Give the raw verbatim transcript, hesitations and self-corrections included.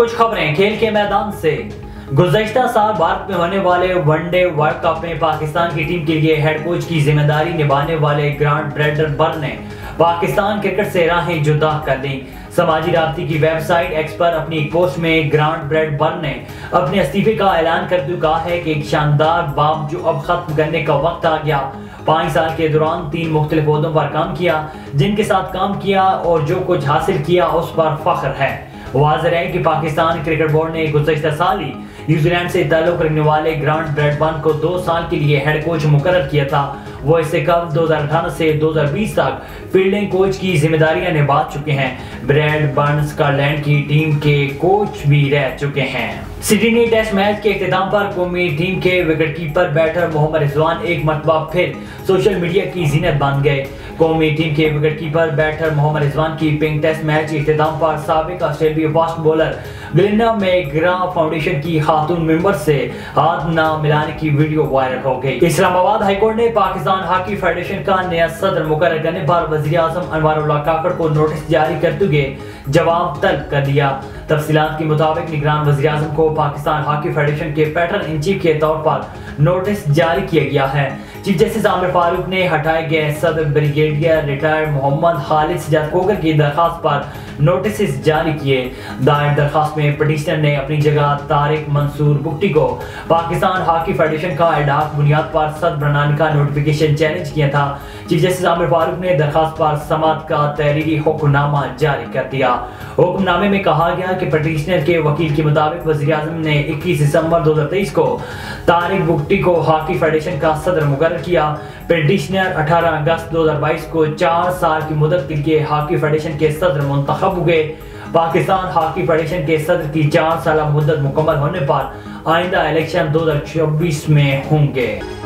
कुछ खबरें खेल के मैदान से। गुज़श्ता साल भारत में होने वाले वनडे वर्ल्ड कप में पाकिस्तान की टीम के लिए हेड कोच की जिम्मेदारी निभाने वाले ग्रांट ब्रैडबर्न ने पाकिस्तान क्रिकेट से राहें जुदा कर दी। समाजी राब्ते की वेबसाइट एक्स पर अपनी एक पोस्ट में ग्रांट ब्रैडबर्न ने अपने इस्तीफे का ऐलान करते हुए कहा है कि एक शानदार बाब जो अब खत्म करने का वक्त आ गया। पाँच साल के दौरान तीन मुख्तलिफ ओहदों पर काम किया, जिनके साथ काम किया और जो कुछ हासिल किया उस पर फख्र है। वाज़ेह है कि पाकिस्तान क्रिकेट बोर्ड ने गुज़श्ता साल ही न्यूजीलैंड से ताल्लुक़ रखने वाले ग्रांट ब्रैडबर्न को दो साल के लिए हेड कोच मुकर्रर किया था। वो इससे कब दो हज़ार अठारह से दो हज़ार बीस तक फील्डिंग कोच की जिम्मेदारियां निभा चुके हैं। ब्रैडबर्न स्कॉटलैंड की टीम के कोच भी रह चुके हैं। सिडनी टेस्ट मैच के इख्तिताम पर कौमी टीम के विकेटकीपर बैटर मोहम्मद रिजवान एक मरतबा फिर सोशल मीडिया की जीनत बन गए। कौमी टीम के विकेटकीपर बैटर मोहम्मद रिजवान की पिंक टेस्ट मैच के इख्तिताम पर साबिक Australia fast bowler Glenn McGrath foundation की खातून मेंबर से हाथ न मिलाने की वीडियो वायरल हो गई। इस्लामाबाद हाईकोर्ट ने पाकिस्तान हॉकी फेडरेशन का नया सदर मुकर्रर करने पर वज़ीर-ए-आज़म अनवारुल्लाह काकड़ को नोटिस जारी करते हुए जवाब तलब कर दिया। तफसीलात के मुताबिक निगरान वज़ीर-ए-आज़म को पाकिस्तान हॉकी फेडरेशन के पैटर्न इन चीफ के तौर पर नोटिस जारी किया गया है। चीफ जस्टिस आज़म फारूक ने हटाए गए सदर ब्रिगेडियर रिटायर्ड मोहम्मद खालिद सजाद कोकर की दरखास्त पर नोटिस जारी किए। दायर दरखास्त में पिटीशनर ने अपनी जगह तारिक मंसूर बुक्टी को पाकिस्तान हॉकी फेडरेशन का एडाक बुनियाद पर सदर बनाने का नोटिफिकेशन चैलेंज किया था। चीफ जस्टिस आज़म फारूक ने दरखास्त पर समाअत का तहरीरी हुक्मनामा जारी कर दिया। हुक्मनामे में कहा गया कि पिटीशनर के वकील के मुताबिक वज़ीर-ए-आज़म ने इक्कीस दिसंबर दो हजार तेईस को तारिक बुक्टी को हॉकी फेडरेशन का सदर मुकर्रर किया। पिटीशनर अठारह अगस्त दो हजार बाईस को चार साल की मुदत के लिए हॉकी फेडरेशन के सदर मुंतखब हुए। पाकिस्तान हॉकी फेडरेशन के सदर की चार साल मुद्दत मुकम्मल होने पर आइंदा इलेक्शन दो हजार चौबीस में होंगे।